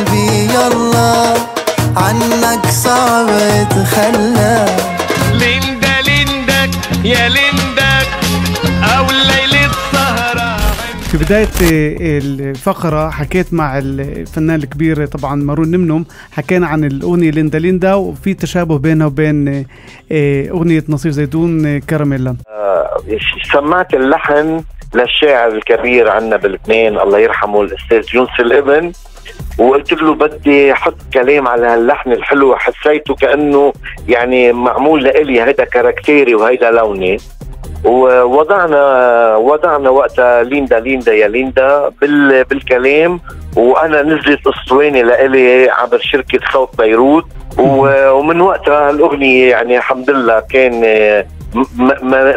قلبي يلا عنك صعب تخلى. ليندا ليندا يا ليندا أو ليلة السهرة. في بداية الفقرة حكيت مع الفنان الكبير طبعا مارون نمنم، حكينا عن الأغنية ليندا ليندا وفي تشابه بينها وبين أغنية نصيف زيتون كاراميلا. سمعت اللحن للشاعر الكبير عنا باللبنان الله يرحمه الأستاذ يونس الابن، وقلت له بدي احط كلام على هاللحن الحلو، حسيته كأنه يعني معمول لإلي، هيدا كاركتيري وهيدا لوني. ووضعنا وقتها ليندا ليندا يا ليندا بالكلام، وانا نزلت اسطواني لإلي عبر شركة صوت بيروت، ومن وقتها الأغنية يعني الحمد لله كان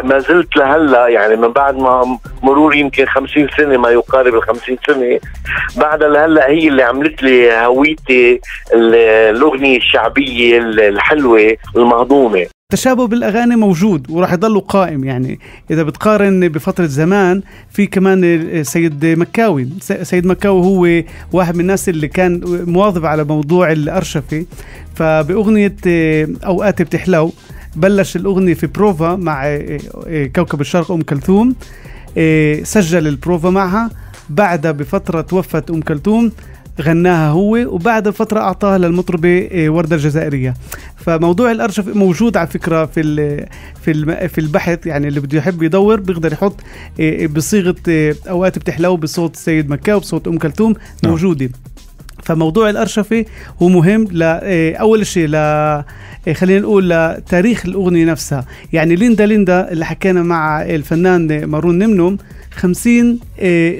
ما زلت لهلا يعني من بعد ما مرور يمكن 50 سنه، ما يقارب ال 50 سنه بعدها لهلا، هي اللي عملت لي هويتي الاغنيه الشعبيه الحلوه المهضومه. التشابه بالاغاني موجود وراح يضل قائم، يعني اذا بتقارن بفتره زمان في كمان سيد مكاوي. سيد مكاوي هو واحد من الناس اللي كان مواظب على موضوع الارشفه، فباغنيه اوقاتي بتحلو بلش الأغنية في بروفا مع كوكب الشرق كلثوم، سجل البروفا معها، بعدها بفترة توفت كلثوم غناها هو، وبعد فترة أعطاها للمطربة وردة الجزائرية. فموضوع الأرشف موجود على فكرة في البحث، يعني اللي بده يحب يدور بيقدر يحط بصيغة أوقات بتحلو بصوت سيد مكاوي بصوت كلثوم موجودة. فموضوع الأرشفة هو مهم أول شيء خلينا نقول لتاريخ الأغنية نفسها. يعني ليندا ليندا اللي حكينا مع الفنان مارون نمنم 50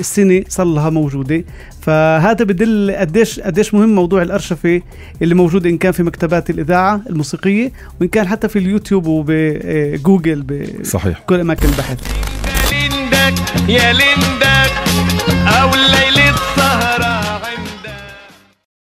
سنة صار لها موجودة، فهذا بدل قديش مهم موضوع الأرشفة اللي موجود، إن كان في مكتبات الإذاعة الموسيقية وإن كان حتى في اليوتيوب وبجوجل بكل أماكن البحث. ليندا ليندا يا ليندا